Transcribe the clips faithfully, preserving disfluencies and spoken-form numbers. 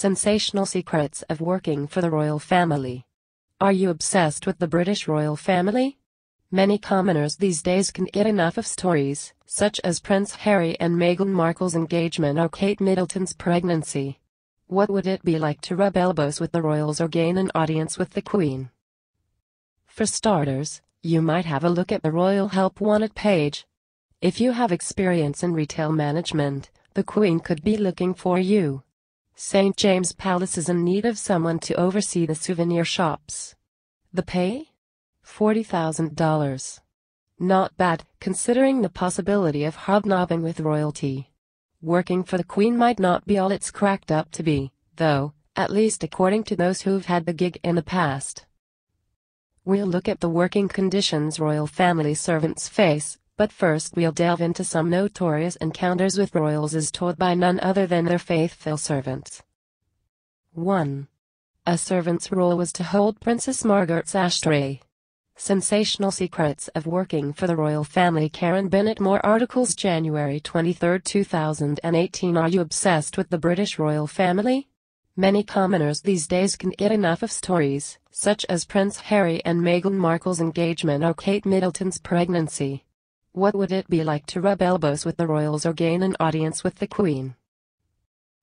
Sensational Secrets of Working for the Royal Family. Are you obsessed with the British royal family? Many commoners these days can get enough of stories, such as Prince Harry and Meghan Markle's engagement or Kate Middleton's pregnancy. What would it be like to rub elbows with the royals or gain an audience with the Queen? For starters, you might have a look at the Royal Help Wanted page. If you have experience in retail management, the Queen could be looking for you. Saint James Palace is in need of someone to oversee the souvenir shops. The pay? forty thousand dollars. Not bad, considering the possibility of hobnobbing with royalty. Working for the Queen might not be all it's cracked up to be, though, at least according to those who've had the gig in the past. We'll look at the working conditions royal family servants face, but first we'll delve into some notorious encounters with royals as told by none other than their faithful servants. one. A servant's role was to hold Princess Margaret's ashtray. Sensational Secrets of Working for the Royal Family. Karen Bennett Moore Articles January twenty-third, two thousand eighteen. Are you obsessed with the British royal family? Many commoners these days can get enough of stories, such as Prince Harry and Meghan Markle's engagement or Kate Middleton's pregnancy. What would it be like to rub elbows with the royals or gain an audience with the Queen?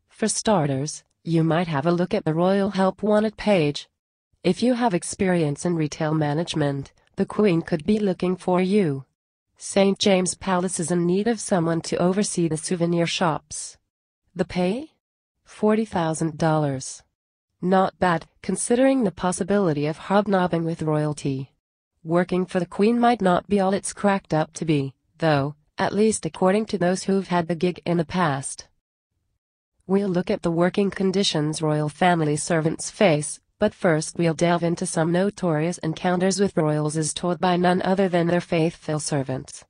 For starters, you might have a look at the Royal Help Wanted page. If you have experience in retail management, the Queen could be looking for you. Saint James Palace is in need of someone to oversee the souvenir shops. The pay? forty thousand dollars. Not bad, considering the possibility of hobnobbing with royalty. Working for the Queen might not be all it's cracked up to be, though, at least according to those who've had the gig in the past. We'll look at the working conditions royal family servants face, but first we'll delve into some notorious encounters with royals as told by none other than their faithful servants.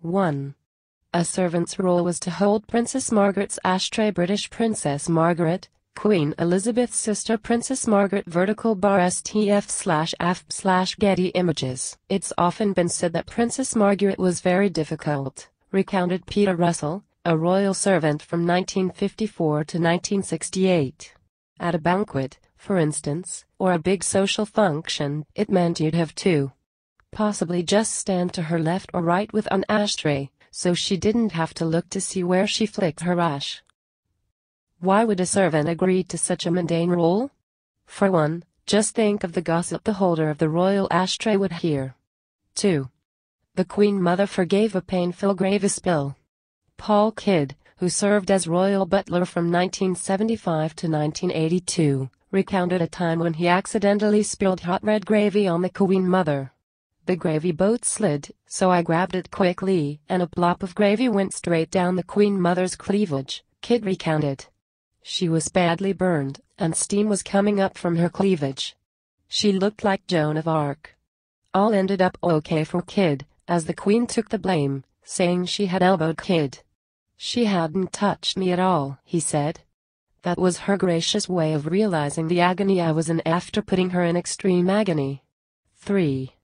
one. A servant's role was to hold Princess Margaret's ashtray. British Princess Margaret, Queen Elizabeth's sister. Princess Margaret vertical bar stf slash af slash Getty Images. It's often been said that Princess Margaret was very difficult, recounted Peter Russell, a royal servant from nineteen fifty-four to nineteen sixty-eight. At a banquet, for instance, or a big social function, it meant you'd have to possibly just stand to her left or right with an ashtray, so she didn't have to look to see where she flicked her ash. Why would a servant agree to such a mundane role? For one, just think of the gossip the holder of the royal ashtray would hear. two. The Queen Mother forgave a painful grave spill. Paul Kidd, who served as royal butler from nineteen seventy-five to nineteen eighty-two, recounted a time when he accidentally spilled hot red gravy on the Queen Mother. The gravy boat slid, so I grabbed it quickly, and a plop of gravy went straight down the Queen Mother's cleavage, Kidd recounted. She was badly burned, and steam was coming up from her cleavage. She looked like Joan of Arc. All ended up okay for Kidd, as the Queen took the blame, saying she had elbowed Kidd. "She hadn't touched me at all," he said. "That was her gracious way of realizing the agony I was in after putting her in extreme agony." three.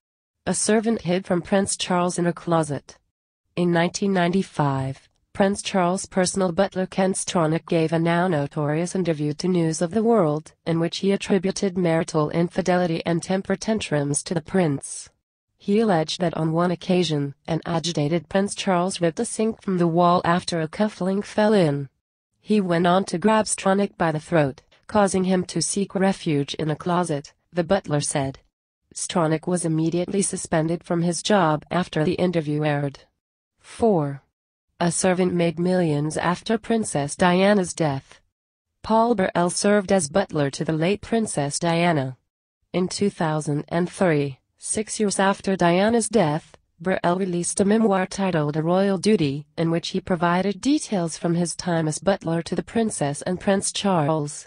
A servant hid from Prince Charles in a closet. In nineteen ninety-five, Prince Charles' personal butler Ken Stronach gave a now notorious interview to News of the World, in which he attributed marital infidelity and temper tantrums to the prince. He alleged that on one occasion, an agitated Prince Charles ripped a sink from the wall after a cufflink fell in. He went on to grab Stronach by the throat, causing him to seek refuge in a closet, the butler said. Stronach was immediately suspended from his job after the interview aired. four. A servant made millions after Princess Diana's death. Paul Burrell served as butler to the late Princess Diana. In two thousand three, six years after Diana's death, Burrell released a memoir titled A Royal Duty, in which he provided details from his time as butler to the Princess and Prince Charles.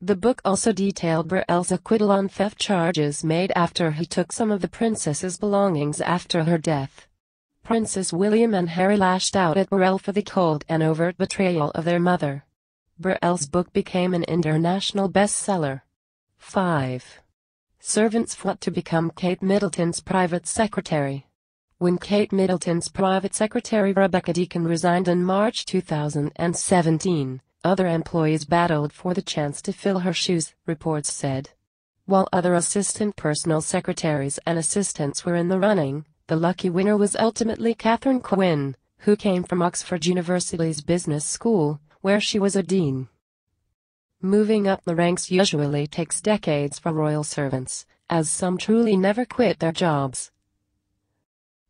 The book also detailed Burrell's acquittal on theft charges made after he took some of the princess's belongings after her death. Princess William and Harry lashed out at Burrell for the cold and overt betrayal of their mother. Burrell's book became an international bestseller. five. Servants fought to become Kate Middleton's private secretary. When Kate Middleton's private secretary Rebecca Deacon resigned in March two thousand seventeen, Other employees battled for the chance to fill her shoes, reports said. While other assistant personal secretaries and assistants were in the running, the lucky winner was ultimately Catherine Quinn, who came from Oxford University's business school, where she was a dean. Moving up the ranks usually takes decades for royal servants, as some truly never quit their jobs.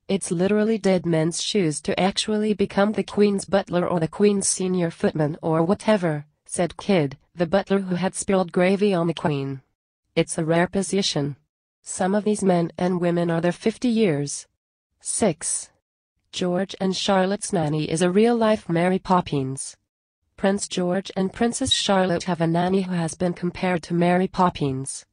It's literally dead men's shoes to actually become the Queen's butler or the Queen's senior footman or whatever, said Kidd, the butler who had spilled gravy on the Queen. It's a rare position. Some of these men and women are there fifty years. six. George and Charlotte's nanny is a real-life Mary Poppins. Prince George and Princess Charlotte have a nanny who has been compared to Mary Poppins.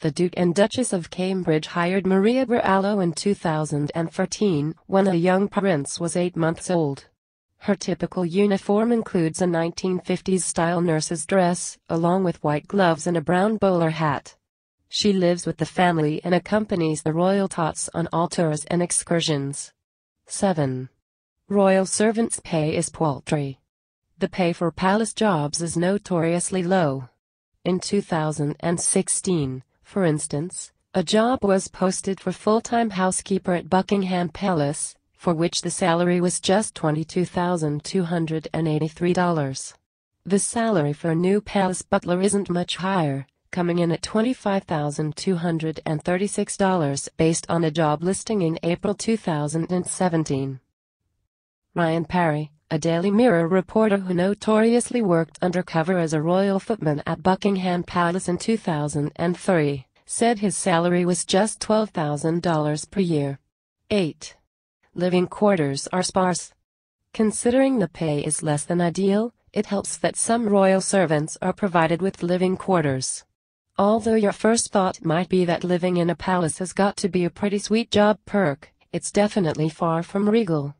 The Duke and Duchess of Cambridge hired Maria Barallo in two thousand thirteen, when a young prince was eight months old. Her typical uniform includes a nineteen fifties-style nurse's dress, along with white gloves and a brown bowler hat. She lives with the family and accompanies the royal tots on all tours and excursions. seven. Royal servants' pay is paltry. The pay for palace jobs is notoriously low. In two thousand sixteen, for instance, a job was posted for full-time housekeeper at Buckingham Palace, for which the salary was just twenty-two thousand two hundred eighty-three dollars. The salary for a new palace butler isn't much higher, coming in at twenty-five thousand two hundred thirty-six dollars based on a job listing in April two thousand seventeen. Ryan Parry, a Daily Mirror reporter who notoriously worked undercover as a royal footman at Buckingham Palace in two thousand three, said his salary was just twelve thousand dollars per year. eight. Living quarters are sparse. Considering the pay is less than ideal, it helps that some royal servants are provided with living quarters. Although your first thought might be that living in a palace has got to be a pretty sweet job perk, it's definitely far from regal.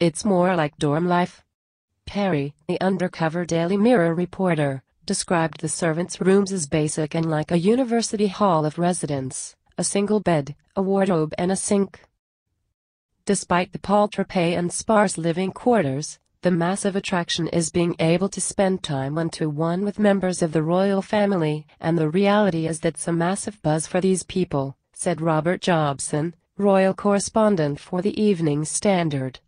It's more like dorm life. Perry, the undercover Daily Mirror reporter, described the servants' rooms as basic and like a university hall of residence, a single bed, a wardrobe and a sink. Despite the paltry pay and sparse living quarters, the massive attraction is being able to spend time one-to-one with members of the royal family, and the reality is that's a massive buzz for these people, said Robert Jobson, royal correspondent for the Evening Standard.